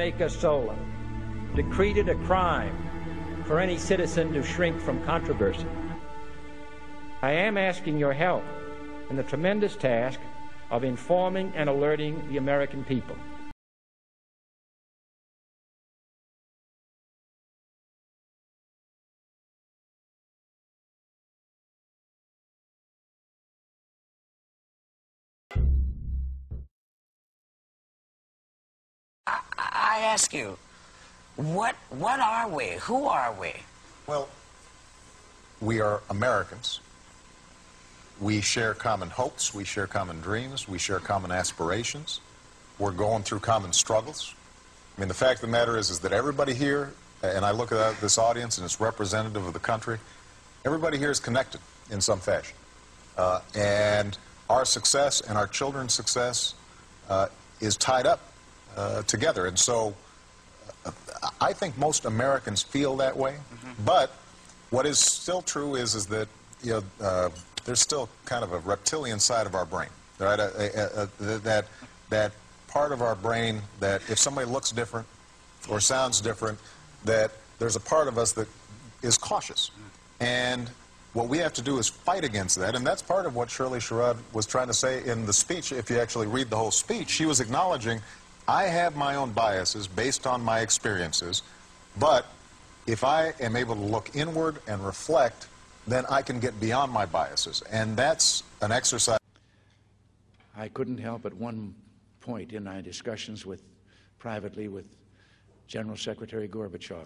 Baker Sola decreed it a crime for any citizen to shrink from controversy. I am asking your help in the tremendous task of informing and alerting the American people. I ask you, what are we? Who are we? Well, we are Americans. We share common hopes, we share common dreams, we share common aspirations. We're going through common struggles. I mean, the fact of the matter is that everybody here, and I look at this audience and it's representative of the country, everybody here is connected in some fashion. And our success and our children's success is tied up together. And so I think most Americans feel that way. Mm-hmm. But what is still true is that, you know, there's still kind of a reptilian side of our brain, right? That part of our brain that if somebody looks different or sounds different, that there's a part of us that is cautious. And what we have to do is fight against that, and that's part of what Shirley Sherrod was trying to say in the speech. If you actually read the whole speech, she was acknowledging I have my own biases based on my experiences, but if I am able to look inward and reflect, then I can get beyond my biases, and that's an exercise. I couldn't help at one point in my discussions privately with General Secretary Gorbachev.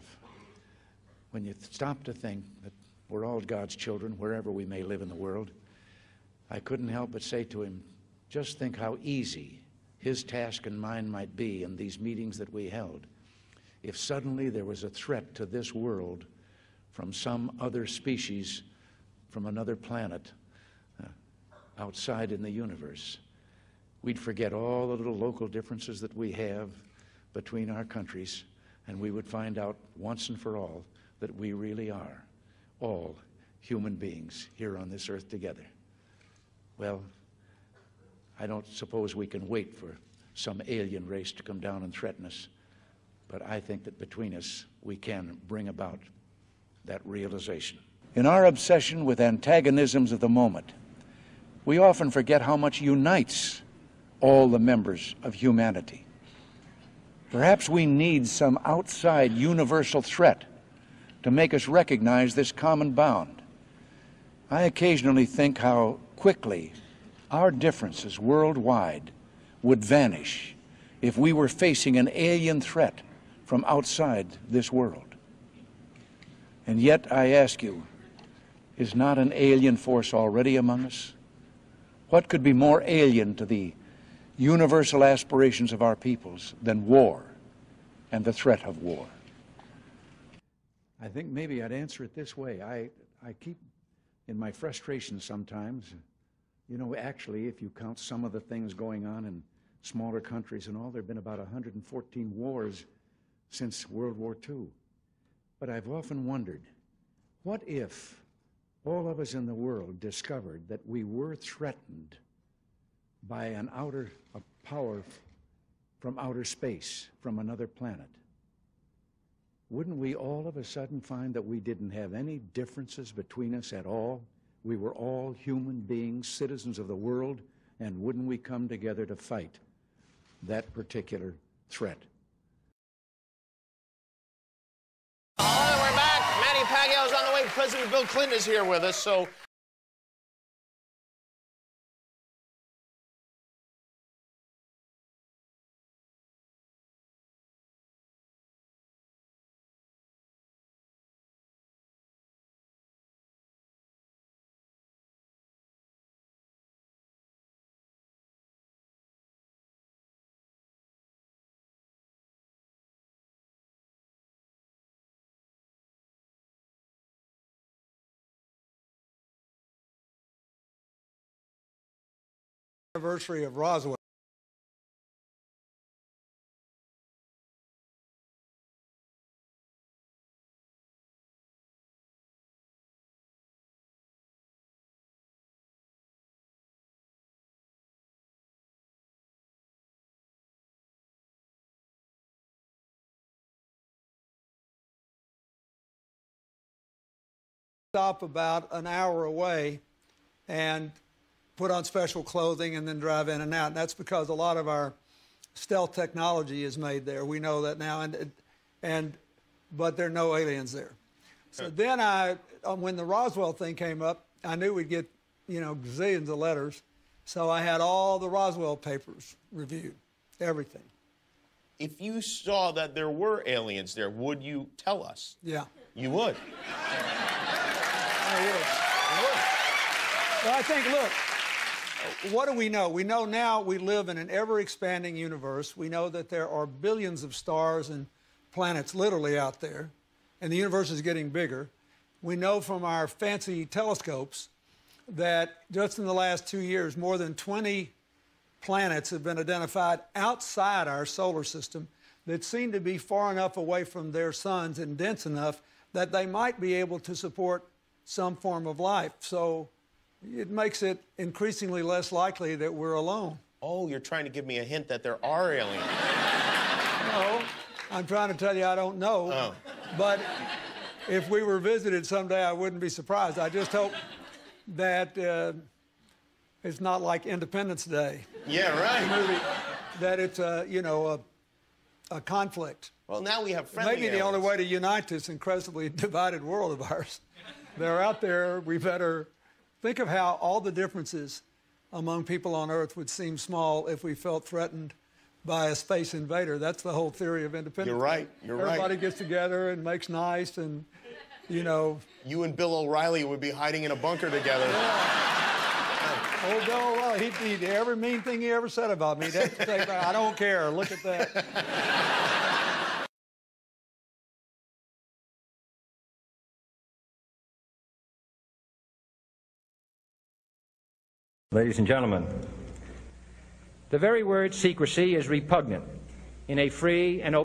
When you stop to think that we're all God's children, wherever we may live in the world, I couldn't help but say to him, just think how easy his task and mine might be in these meetings that we held if suddenly there was a threat to this world from some other species, from another planet outside in the universe. We'd forget all the little local differences that we have between our countries, and we would find out once and for all that we really are all human beings here on this earth together. Well, I don't suppose we can wait for some alien race to come down and threaten us, but I think that between us we can bring about that realization. In our obsession with antagonisms of the moment, we often forget how much unites all the members of humanity. Perhaps we need some outside universal threat to make us recognize this common bond. I occasionally think how quickly our differences worldwide would vanish if we were facing an alien threat from outside this world. And yet, I ask you, is not an alien force already among us? What could be more alien to the universal aspirations of our peoples than war and the threat of war? I think maybe I'd answer it this way. I keep, in my frustration sometimes, you know, actually, if you count some of the things going on in smaller countries and all, there have been about 114 wars since World War II. But I've often wondered, what if all of us in the world discovered that we were threatened by an outer power from outer space, from another planet, wouldn't we all of a sudden find that we didn't have any differences between us at all? We were all human beings, citizens of the world, and wouldn't we come together to fight that particular threat? We're back. Manny Pacquiao is on the way. President Bill Clinton is here with us, so... anniversary of Roswell. Stop about an hour away and put on special clothing and then drive in and out. And that's because a lot of our stealth technology is made there. We know that now, but there are no aliens there. So then when the Roswell thing came up, I knew we'd get, you know, gazillions of letters. So I had all the Roswell papers reviewed, everything. If you saw that there were aliens there, would you tell us? Yeah. You would. I would. Well, I think, look, what do we know? We know now we live in an ever-expanding universe. We know that there are billions of stars and planets literally out there, and the universe is getting bigger. We know from our fancy telescopes that just in the last 2 years, more than 20 planets have been identified outside our solar system that seem to be far enough away from their suns and dense enough that they might be able to support some form of life. So it makes it increasingly less likely that we're alone. Oh, you're trying to give me a hint that there are aliens. No, I'm trying to tell you I don't know. Oh. But if we were visited someday, I wouldn't be surprised. I just hope that it's not like Independence Day. Yeah, right. The movie, that it's, you know, a conflict. Well, now we have friendly aliens. Maybe the only way to unite this incredibly divided world of ours. They're out there. We better... Think of how all the differences among people on Earth would seem small if we felt threatened by a space invader. That's the whole theory of independence. You're right. You're right. Everybody gets together and makes nice and, you know... You and Bill O'Reilly would be hiding in a bunker together. Yeah. Oh, Bill O'Reilly, he'd every mean thing he ever said about me. That's the thing. I don't care. Look at that. Ladies and gentlemen, the very word secrecy is repugnant in a free and open...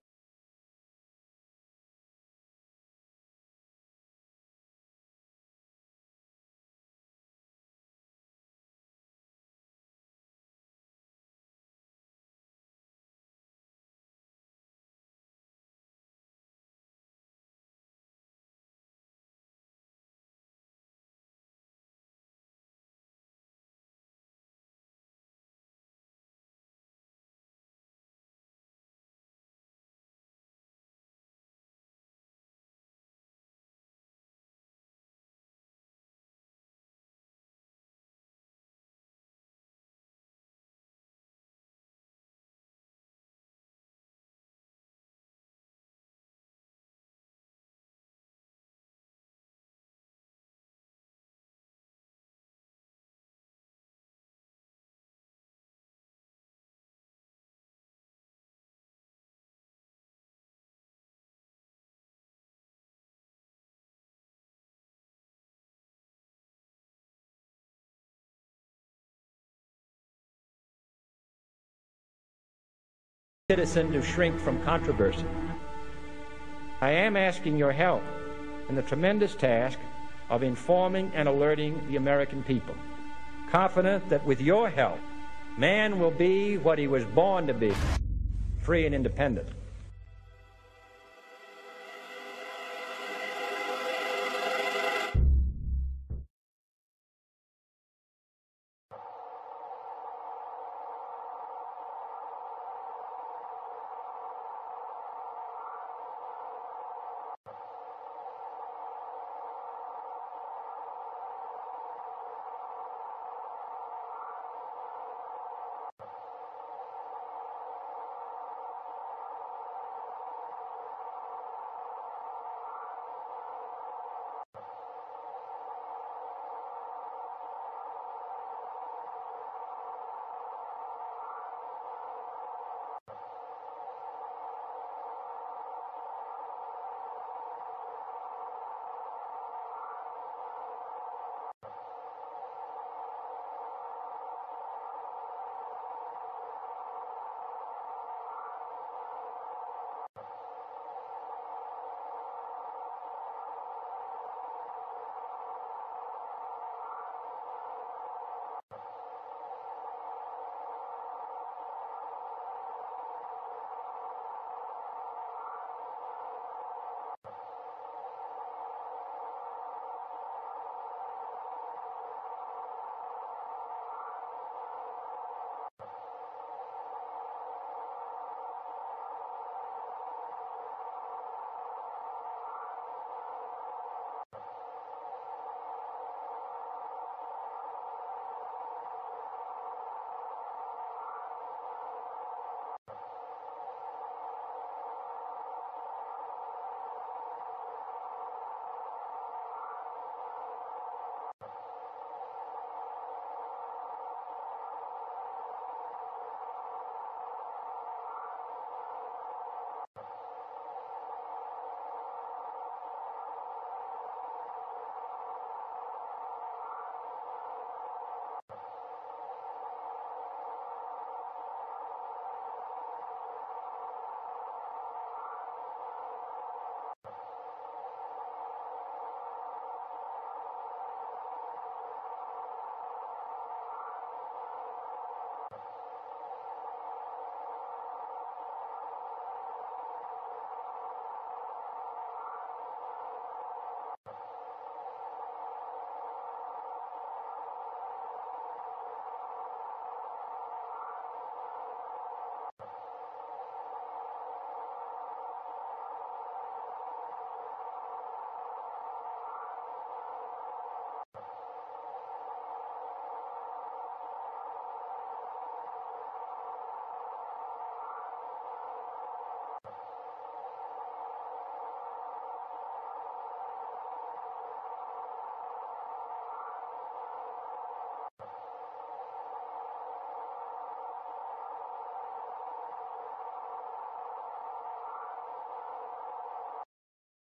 citizen to shrink from controversy. I am asking your help in the tremendous task of informing and alerting the American people, confident that with your help, man will be what he was born to be. free and independent.